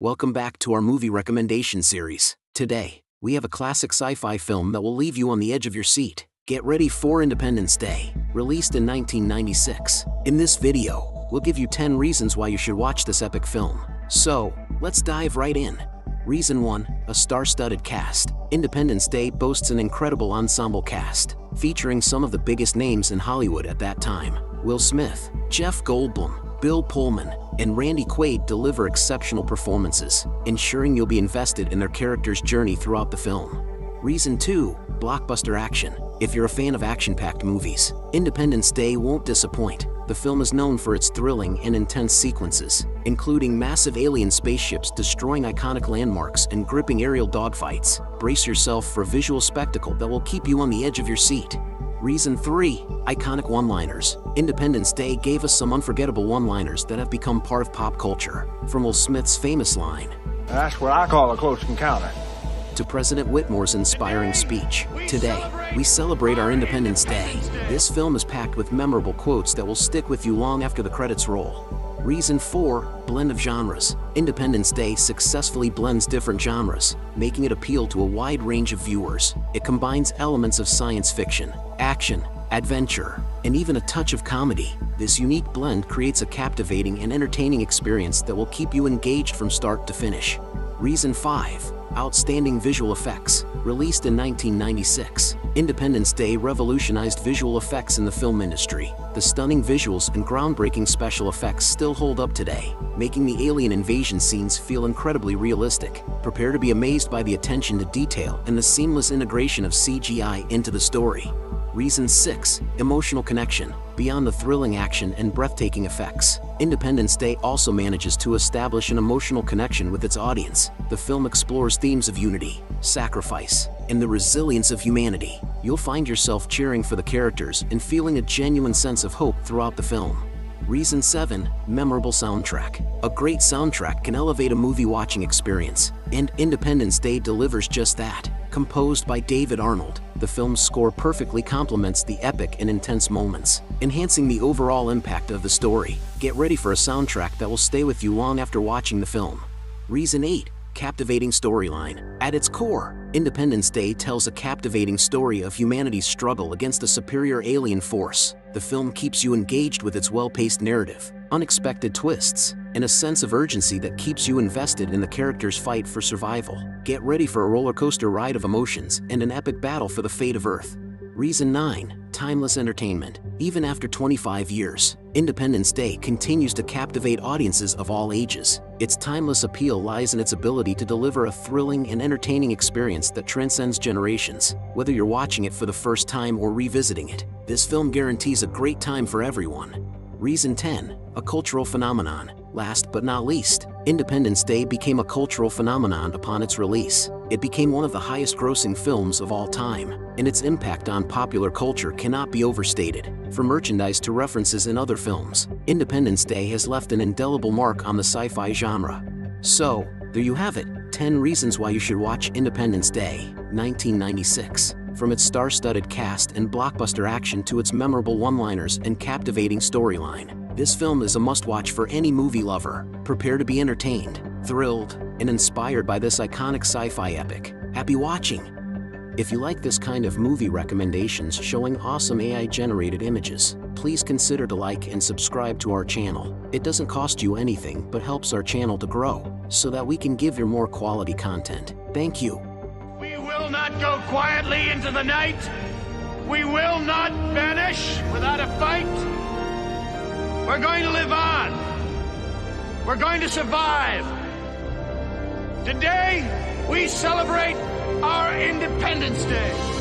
Welcome back to our movie recommendation series. Today, we have a classic sci-fi film that will leave you on the edge of your seat. Get ready for Independence Day, released in 1996. In this video, we'll give you 10 reasons why you should watch this epic film. So, let's dive right in. Reason 1. A star-studded cast. Independence Day boasts an incredible ensemble cast, featuring some of the biggest names in Hollywood at that time. Will Smith, Jeff Goldblum, Bill Pullman, and Randy Quaid deliver exceptional performances, ensuring you'll be invested in their characters' journey throughout the film. Reason 2. Blockbuster action. If you're a fan of action-packed movies, Independence Day won't disappoint. The film is known for its thrilling and intense sequences, including massive alien spaceships destroying iconic landmarks and gripping aerial dogfights. Brace yourself for a visual spectacle that will keep you on the edge of your seat. Reason 3. Iconic one-liners. Independence Day gave us some unforgettable one-liners that have become part of pop culture, from Will Smith's famous line, "That's what I call a close encounter," to President Whitmore's inspiring speech, "Today, we celebrate our Independence Day." This film is packed with memorable quotes that will stick with you long after the credits roll. Reason 4. Blend of genres. Independence Day successfully blends different genres, making it appeal to a wide range of viewers. It combines elements of science fiction, action, adventure, and even a touch of comedy. This unique blend creates a captivating and entertaining experience that will keep you engaged from start to finish. Reason 5. Outstanding visual effects. Released in 1996, Independence Day revolutionized visual effects in the film industry. The stunning visuals and groundbreaking special effects still hold up today, making the alien invasion scenes feel incredibly realistic. Prepare to be amazed by the attention to detail and the seamless integration of CGI into the story. Reason 6. Emotional connection. Beyond the thrilling action and breathtaking effects, Independence Day also manages to establish an emotional connection with its audience. The film explores themes of unity, sacrifice, and the resilience of humanity. You'll find yourself cheering for the characters and feeling a genuine sense of hope throughout the film. Reason 7. Memorable soundtrack. A great soundtrack can elevate a movie-watching experience, and Independence Day delivers just that. Composed by David Arnold, the film's score perfectly complements the epic and intense moments, enhancing the overall impact of the story. Get ready for a soundtrack that will stay with you long after watching the film. Reason 8. Captivating storyline. At its core, Independence Day tells a captivating story of humanity's struggle against a superior alien force. The film keeps you engaged with its well-paced narrative, unexpected twists, and a sense of urgency that keeps you invested in the characters' fight for survival. Get ready for a roller coaster ride of emotions and an epic battle for the fate of Earth. Reason 9. Timeless entertainment. Even after 25 years, Independence Day continues to captivate audiences of all ages. Its timeless appeal lies in its ability to deliver a thrilling and entertaining experience that transcends generations. Whether you're watching it for the first time or revisiting it, this film guarantees a great time for everyone. Reason 10. A cultural phenomenon. Last but not least, Independence Day became a cultural phenomenon upon its release. It became one of the highest-grossing films of all time, and its impact on popular culture cannot be overstated. From merchandise to references in other films, Independence Day has left an indelible mark on the sci-fi genre. So, there you have it, 10 reasons why you should watch Independence Day, 1996. From its star-studded cast and blockbuster action to its memorable one-liners and captivating storyline, this film is a must-watch for any movie lover. Prepare to be entertained, thrilled, and inspired by this iconic sci-fi epic. Happy watching! If you like this kind of movie recommendations showing awesome AI-generated images, please consider to like and subscribe to our channel. It doesn't cost you anything but helps our channel to grow, so that we can give you more quality content. Thank you. We will not go quietly into the night. We will not vanish without a fight. We're going to live on. We're going to survive. Today, we celebrate our Independence Day.